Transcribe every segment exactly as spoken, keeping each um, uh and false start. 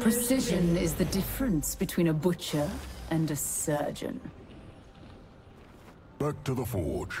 Precision is the difference between a butcher and a surgeon. Back to the forge.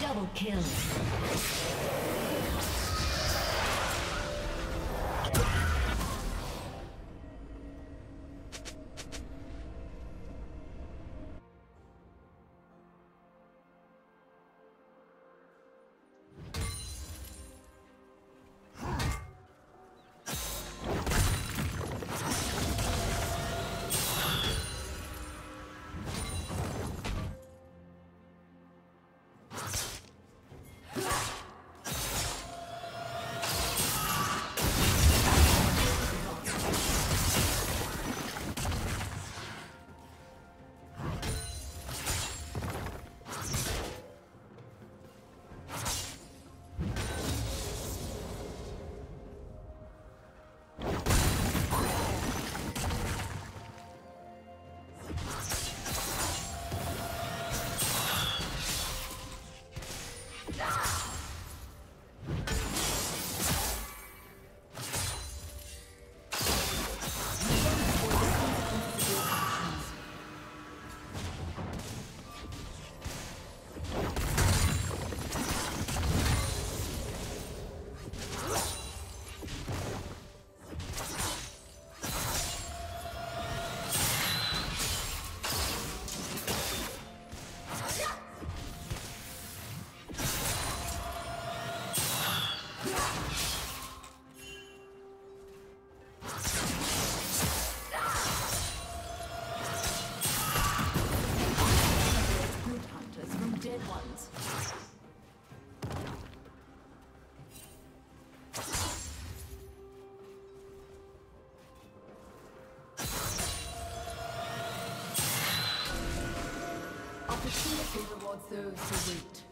Double kill. Opportunity rewards those who wait.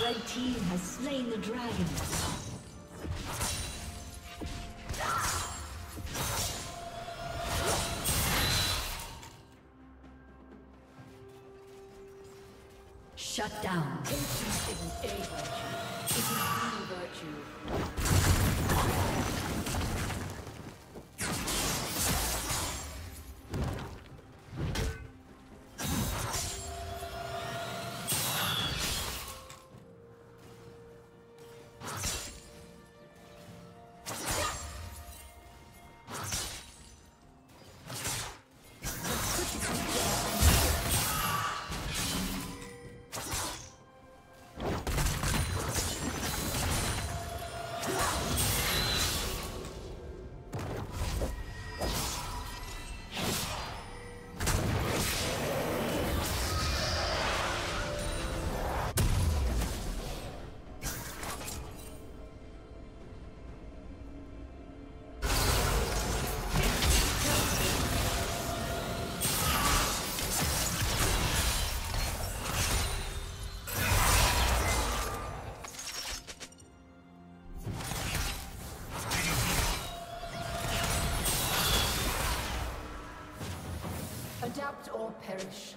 The team has slain the dragon. Shut down. Patience isn't a virtue. It is a virtue. Adapt or perish.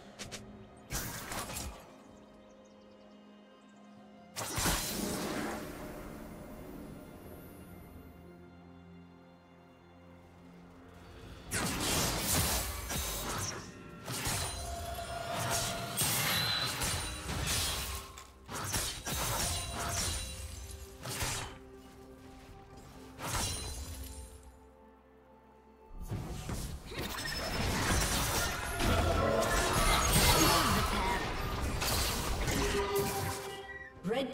Red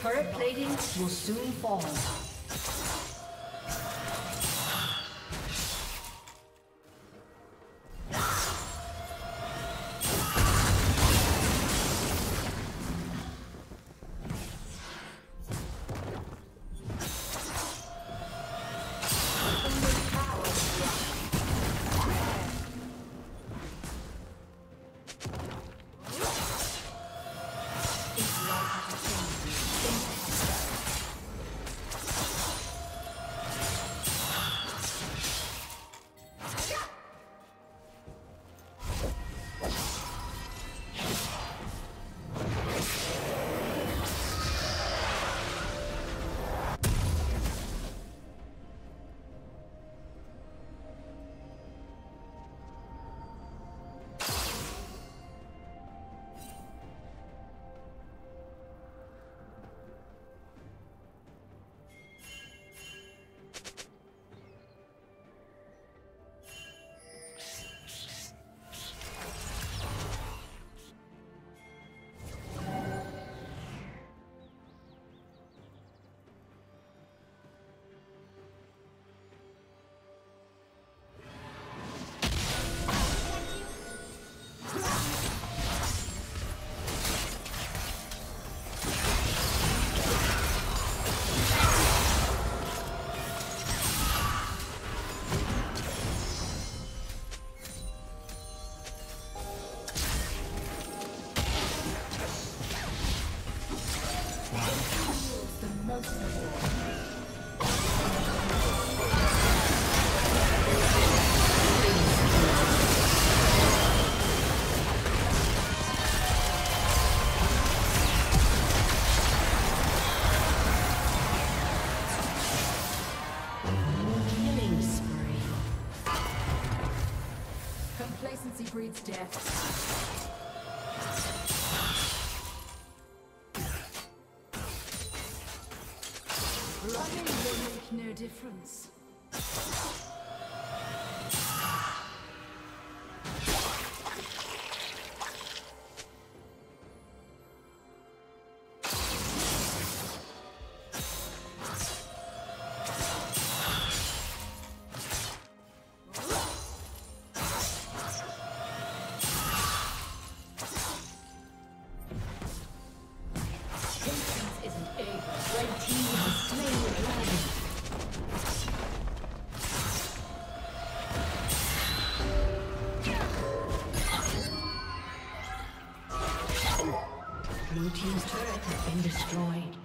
Turret plating will soon fall. Breeds death. Running will make no difference. Blue team's turret has been destroyed.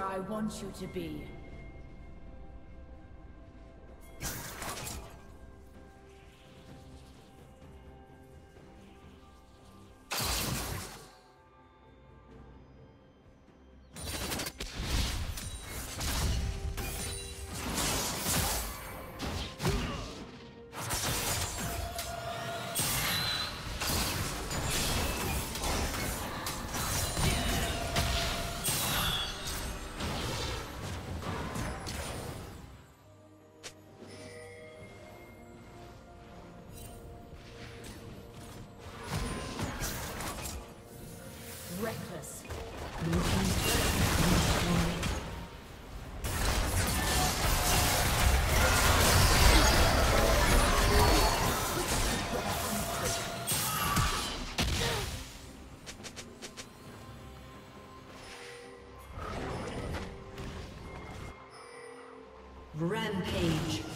I want you to be. Rampage.